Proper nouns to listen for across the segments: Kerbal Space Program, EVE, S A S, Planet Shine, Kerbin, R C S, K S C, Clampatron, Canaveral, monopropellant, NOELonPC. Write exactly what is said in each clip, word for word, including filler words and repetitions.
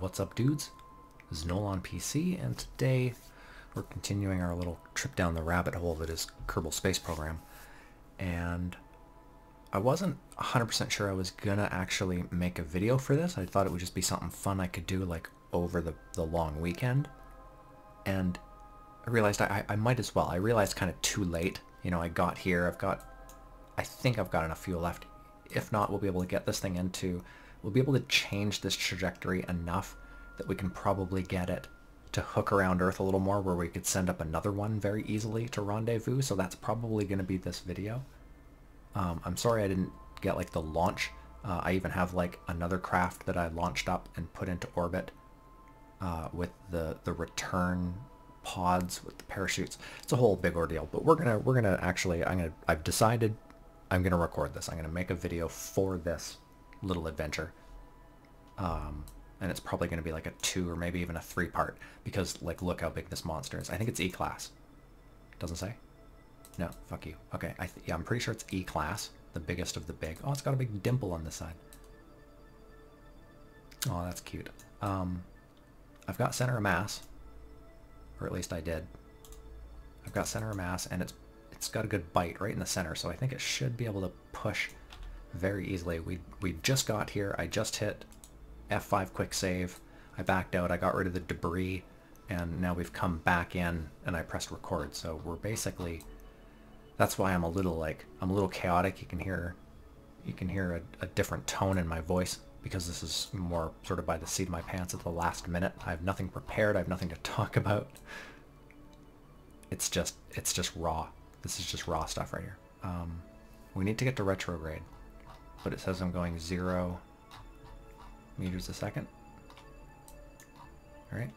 What's up, dudes? This is NOELonPC, and today we're continuing our little trip down the rabbit hole that is Kerbal Space Program. And I wasn't one hundred percent sure I was gonna actually make a video for this. I thought it would just be something fun I could do like over the, the long weekend. And I realized I, I might as well. I realized kind of too late. You know, I got here, I've got, I think I've got enough fuel left. If not, we'll be able to get this thing into, we'll be able to change this trajectory enough that we can probably get it to hook around Earth a little more, where we could send up another one very easily to rendezvous. So that's probably going to be this video. Um, I'm sorry I didn't get like the launch. Uh, I even have like another craft that I launched up and put into orbit uh, with the the return pods with the parachutes. It's a whole big ordeal, but we're gonna we're gonna actually I'm gonna I've decided I'm gonna record this. I'm gonna make a video for this little adventure. Um, and it's probably gonna be like a two or maybe even a three part, because like look how big this monster is. I think it's E class. Doesn't say? No, fuck you. Okay, I th yeah, I'm pretty sure it's E class, the biggest of the big. Oh, it's got a big dimple on this side. Oh, that's cute. Um, I've got center of mass, or at least I did. I've got center of mass, and it's it's got a good bite right in the center, so I think it should be able to push very easily. We, we just got here. I just hit F five quick save. I backed out. I got rid of the debris, and now we've come back in, and I pressed record. So we're basically... That's why I'm a little like I'm a little chaotic. You can hear, you can hear a, a different tone in my voice, because this is more sort of by the seat of my pants at the last minute. I have nothing prepared. I have nothing to talk about. It's just it's just raw. This is just raw stuff right here. Um, we need to get to retrograde, but it says I'm going zero meters a second. All right.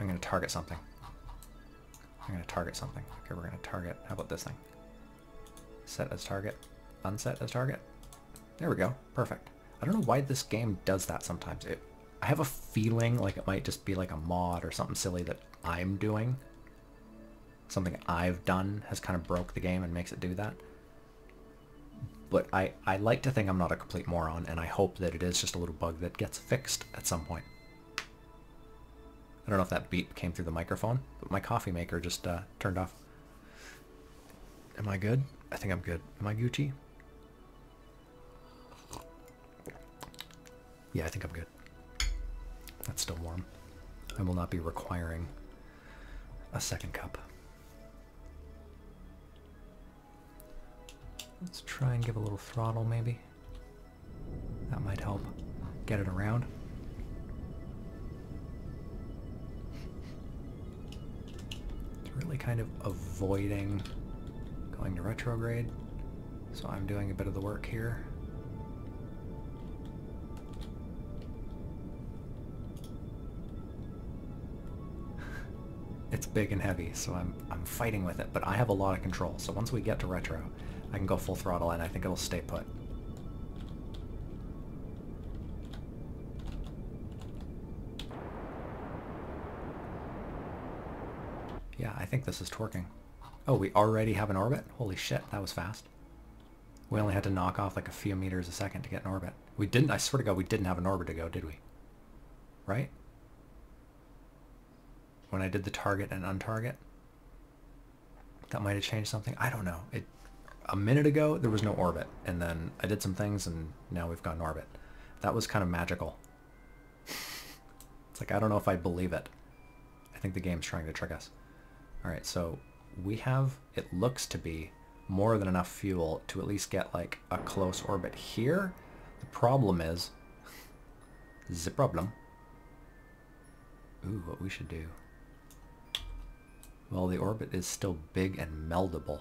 I'm going to target something. I'm going to target something. Okay, we're going to target. How about this thing? Set as target. Unset as target. There we go. Perfect. I don't know why this game does that sometimes. It, I have a feeling like it might just be like a mod or something silly that I'm doing. Something I've done has kind of broke the game and makes it do that. But I, I like to think I'm not a complete moron, and I hope that it is just a little bug that gets fixed at some point. I don't know if that beep came through the microphone, but my coffee maker just uh, turned off. Am I good? I think I'm good. Am I Gucci? Yeah, I think I'm good. That's still warm. I will not be requiring a second cup. Let's try and give a little throttle, maybe. That might help get it around. Really kind of avoiding going to retrograde, so I'm doing a bit of the work here. It's big and heavy, so I'm, I'm fighting with it, but I have a lot of control, so once we get to retro, I can go full throttle and I think it'll stay put. Yeah, I think this is torquing. Oh, we already have an orbit? Holy shit, that was fast. We only had to knock off like a few meters a second to get an orbit. We didn't, I swear to God, we didn't have an orbit to go, did we? Right? When I did the target and untarget? That might have changed something. I don't know. It, a minute ago, there was no orbit. And then I did some things, and now we've got an orbit. That was kind of magical. It's like, I don't know if I believe it. I think the game's trying to trick us. Alright, so we have, it looks to be, more than enough fuel to at least get like a close orbit here. The problem is, the problem, ooh, what we should do, well, the orbit is still big and meldable.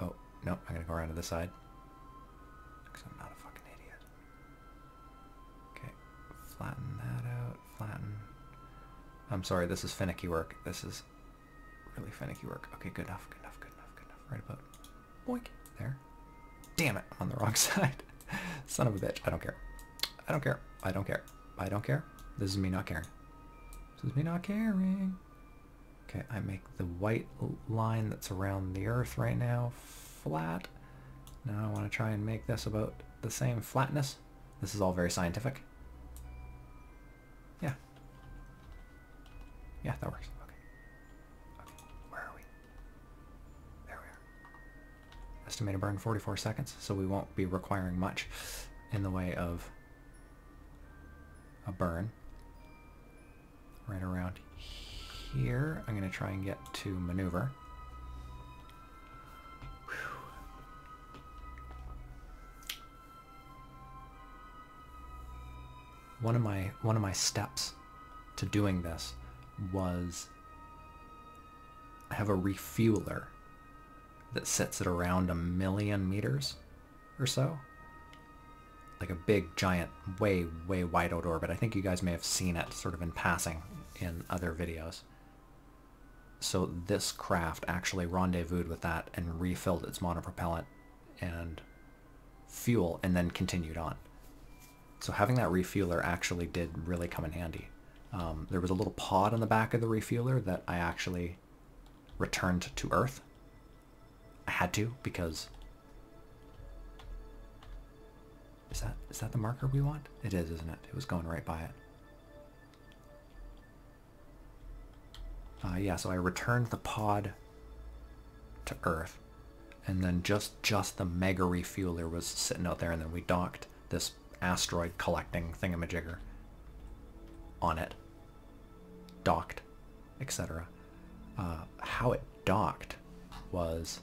Oh, no, I'm gonna go around to this side, because I'm not a fucking idiot. Okay, flatten that out, flatten. I'm sorry, this is finicky work. This is really finicky work. Okay, good enough, good enough, good enough, good enough. Right about... Boink! There. Damn it! I'm on the wrong side. Son of a bitch. I don't care. I don't care. I don't care. I don't care. This is me not caring. This is me not caring. Okay, I make the white line that's around the Earth right now flat. Now I want to try and make this about the same flatness. This is all very scientific. Yeah, that works. Okay. Okay. Where are we? There we are. Estimated burn forty-four seconds, so we won't be requiring much in the way of a burn. Right around here, I'm going to try and get to maneuver. One of my one of my steps to doing this was I have a refueler that sits at around a million meters or so, like a big giant way way wide out orbit. I think you guys may have seen it sort of in passing in other videos. So this craft actually rendezvoused with that and refilled its monopropellant and fuel and then continued on. So having that refueler actually did really come in handy. Um, there was a little pod on the back of the refueler that I actually returned to Earth. I had to, because... Is that is that the marker we want? It is, isn't it? It was going right by it. Uh, yeah, so I returned the pod to Earth, and then just, just the mega refueler was sitting out there, and then we docked this asteroid collecting thingamajigger on it, docked, et cetera. Uh, how it docked was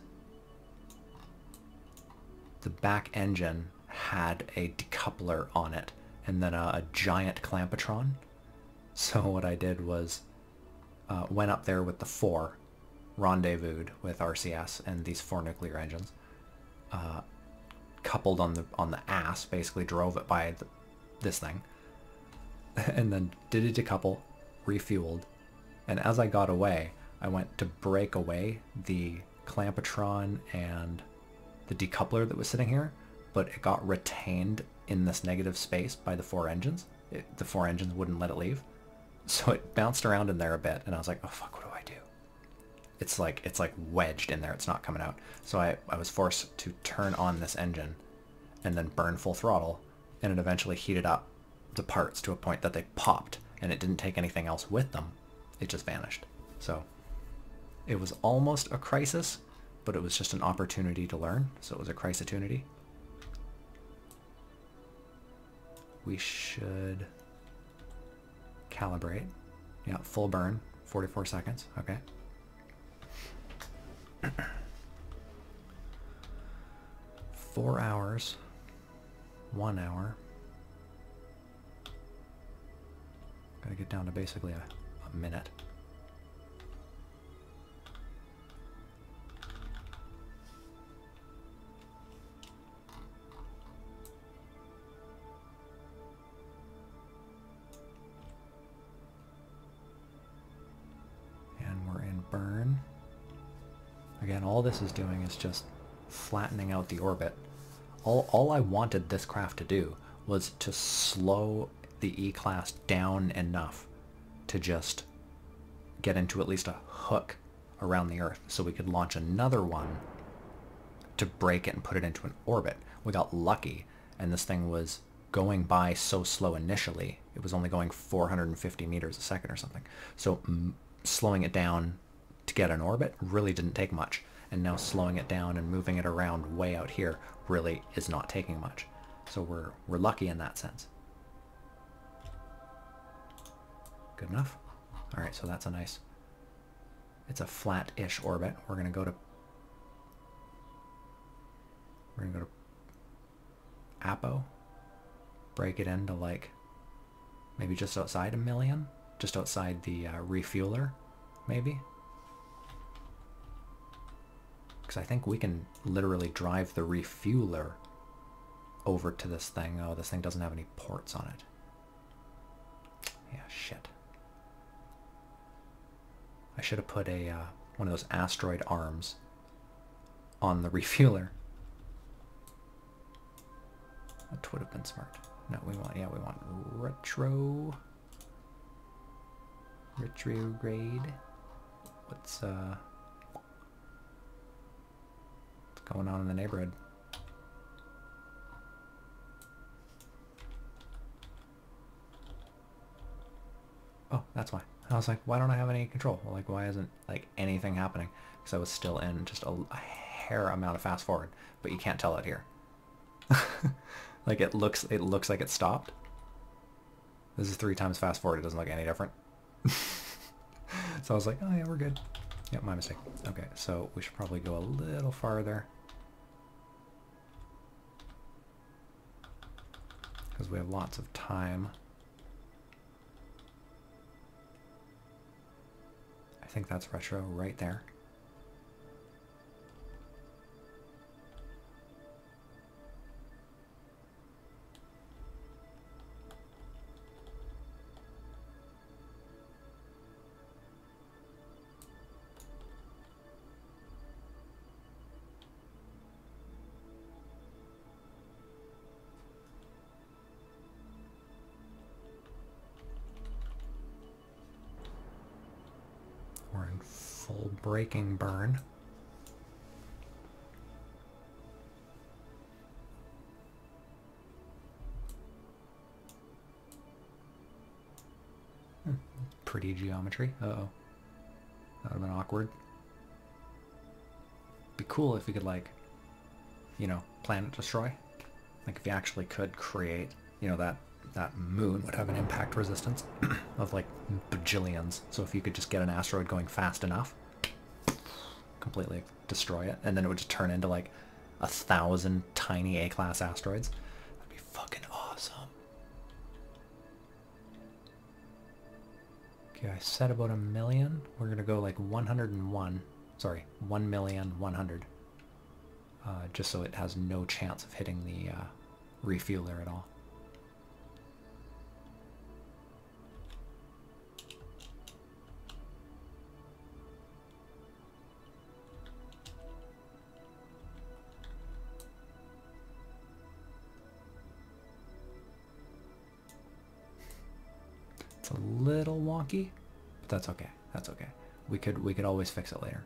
the back engine had a decoupler on it and then a, a giant Clampatron. So what I did was uh, went up there with the four, rendezvoused with R C S and these four nuclear engines, uh, coupled on the on the ass, basically drove it by the, this thing, and then did it decouple, refueled, and as I got away, I went to break away the Clampatron and the decoupler that was sitting here, but it got retained in this negative space by the four engines. It, the four engines wouldn't let it leave, so it bounced around in there a bit, and I was like, oh fuck, what do I do? It's like it's like wedged in there. It's not coming out. So I, I was forced to turn on this engine and then burn full throttle, and it eventually heated up the parts to a point that they popped, and it didn't take anything else with them. It just vanished. So it was almost a crisis, but it was just an opportunity to learn. So it was a crisis-tunity. We should calibrate. Yeah, full burn, forty-four seconds. Okay. Four hours, one hour. Gotta get down to basically a, a minute. And we're in burn. Again, all this is doing is just flattening out the orbit. All, all I wanted this craft to do was to slow the E-class down enough to just get into at least a hook around the Earth so we could launch another one to break it and put it into an orbit. We got lucky, and this thing was going by so slow initially. It was only going four hundred fifty meters a second or something. So m slowing it down to get an orbit really didn't take much, and now slowing it down and moving it around way out here really is not taking much. So we're we're lucky in that sense. Good enough. All right, so that's a nice, it's a flat-ish orbit. We're gonna go to we're gonna go to Apo, break it into like maybe just outside a million, just outside the uh, refueler, maybe. Because I think we can literally drive the refueler over to this thing. Oh, this thing doesn't have any ports on it. Yeah, shit. I should have put a uh, one of those asteroid arms on the refueler. That would have been smart. No, we want, yeah, we want retro, retrograde. What's, uh... going on in the neighborhood. Oh, that's why. And I was like, why don't I have any control? Well, like, why isn't like anything happening? Because I was still in just a, a hair amount of fast forward, but you can't tell it here. Like it looks, it looks like it stopped. This is three times fast forward. It doesn't look any different. So I was like, oh yeah, we're good. Yeah, my mistake. Okay, so we should probably go a little farther, because we have lots of time. I think that's retro right there. Breaking burn. Hmm. Pretty geometry. Uh-oh. That would have been awkward. Be cool if we could, like, you know, planet destroy. Like, if you actually could create, you know, that, that moon would have an impact resistance of, like, bajillions. So if you could just get an asteroid going fast enough, completely destroy it, and then it would just turn into like a thousand tiny A class asteroids. That'd be fucking awesome. Okay, I said about a million. We're gonna go like one hundred and one. Sorry, one million one hundred. Uh, just so it has no chance of hitting the uh, refueler at all. A little wonky, but that's okay. That's okay. We could we could always fix it later.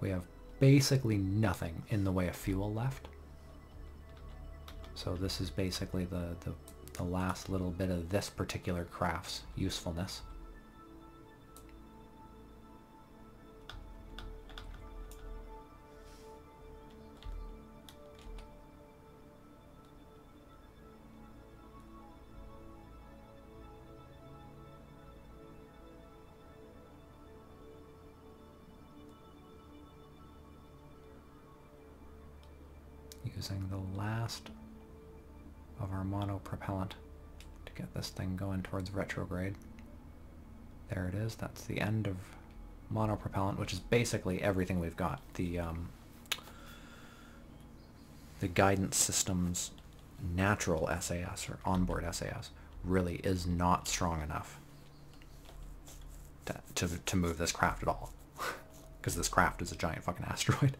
We have basically nothing in the way of fuel left. So this is basically the, the, the last little bit of this particular craft's usefulness. Using the last of our mono propellant to get this thing going towards retrograde. There it is. That's the end of mono propellant, which is basically everything we've got. The um, the guidance system's natural S A S or onboard S A S really is not strong enough to to, to move this craft at all, because this craft is a giant fucking asteroid.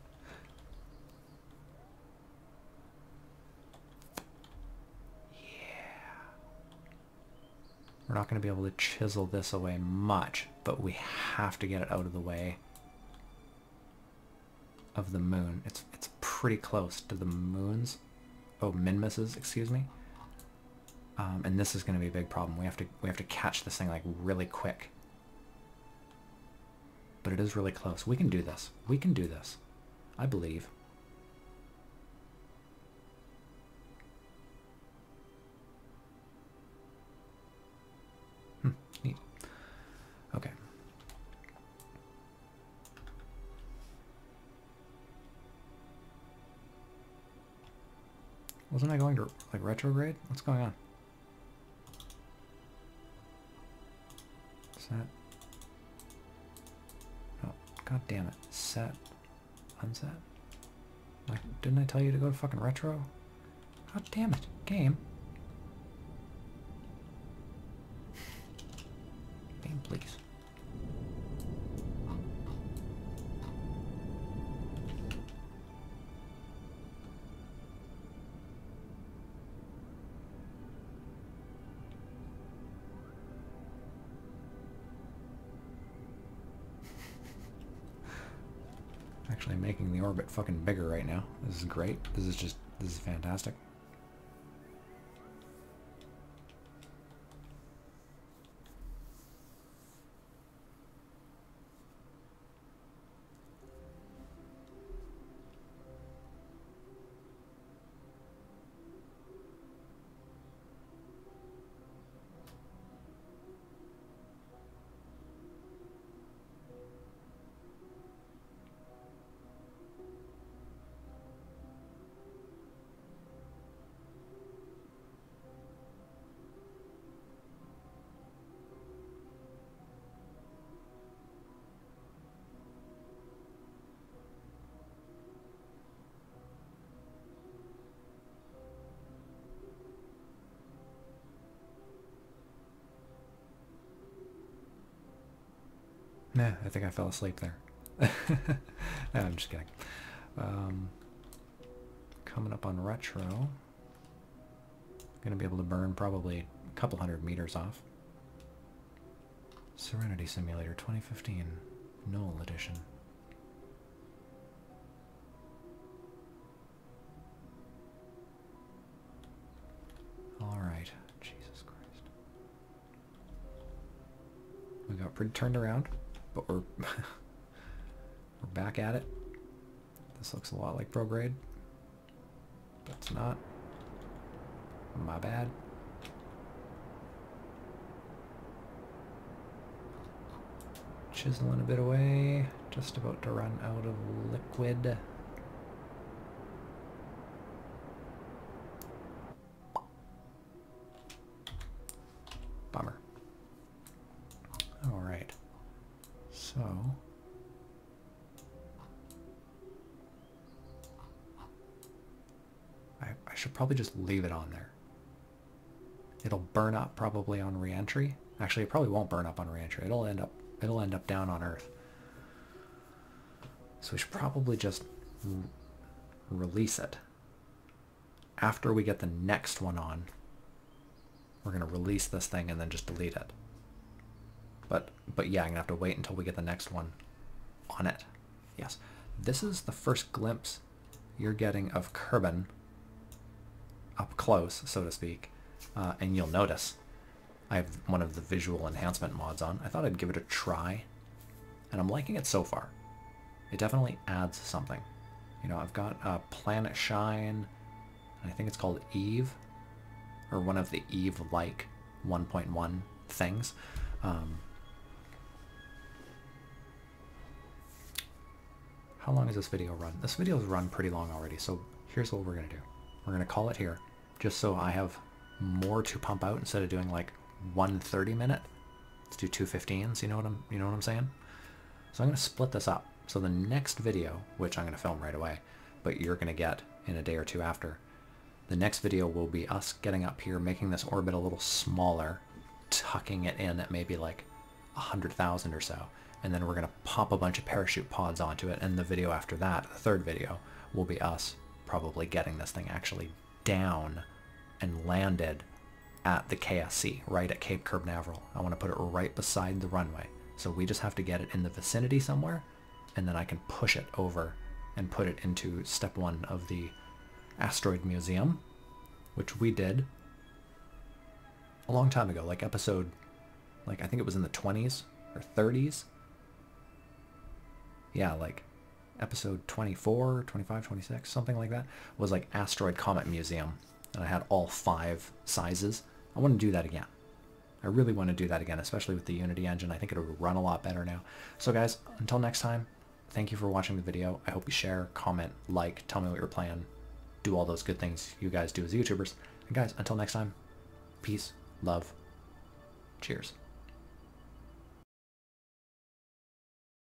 We're not going to be able to chisel this away much, but we have to get it out of the way of the moon. It's it's pretty close to the moon's, oh, min-misses, excuse me. Um, and this is going to be a big problem. We have to we have to catch this thing like really quick. But it is really close. We can do this. We can do this. I believe. Okay. Wasn't I going to, like, retrograde? What's going on? Set. Oh, god damn it. Set. Unset. Like, didn't I tell you to go to fucking retro? God damn it. Game. Game, please. Actually making the orbit fucking bigger right now. This is great. This is just, this is fantastic. Eh, I think I fell asleep there. No, I'm just kidding. Um, coming up on retro. Gonna be able to burn probably a couple hundred meters off. Serenity Simulator twenty fifteen, Noel Edition. Alright, Jesus Christ. We got pretty turned around, but we're, we're back at it. This looks a lot like prograde, but it's not. My bad. Chiseling a bit away. Just about to run out of liquid. Bummer. Alright. So... I, I should probably just leave it on there. It'll burn up probably on re-entry. Actually, it probably won't burn up on re-entry. It'll end up it'll end up down on Earth. So we should probably just release it. After we get the next one on, we're gonna release this thing and then just delete it. But but yeah, I'm gonna have to wait until we get the next one on it. Yes. This is the first glimpse you're getting of Kerbin up close, so to speak. Uh, and you'll notice I have one of the visual enhancement mods on. I thought I'd give it a try, and I'm liking it so far. It definitely adds something. You know, I've got uh, Planet Shine, and I think it's called Eve, or one of the Eve-like one point one things. Um, how long has this video run? This video's run pretty long already, so here's what we're going to do. We're going to call it here, just so I have more to pump out instead of doing like one thirty minute. Let's do two fifteens, you know what I'm you know what I'm saying? So I'm gonna split this up. So the next video, which I'm gonna film right away, but you're gonna get in a day or two after, the next video will be us getting up here, making this orbit a little smaller, tucking it in at maybe like a hundred thousand or so, and then we're gonna pop a bunch of parachute pods onto it, and the video after that, the third video, will be us probably getting this thing actually down and landed at the K S C, right at Cape Curb Canaveral. I want to put it right beside the runway. So we just have to get it in the vicinity somewhere, and then I can push it over and put it into step one of the Asteroid Museum, which we did a long time ago, like episode, like I think it was in the twenties or thirties. Yeah, like episode twenty-four, twenty-five, twenty-six, something like that, was like Asteroid Comet Museum. And I had all five sizes. I want to do that again. I really want to do that again, especially with the Unity engine. I think it will run a lot better now. So guys, until next time, thank you for watching the video. I hope you share, comment, like, tell me what you're playing. Do all those good things you guys do as YouTubers. And guys, until next time, peace, love, cheers.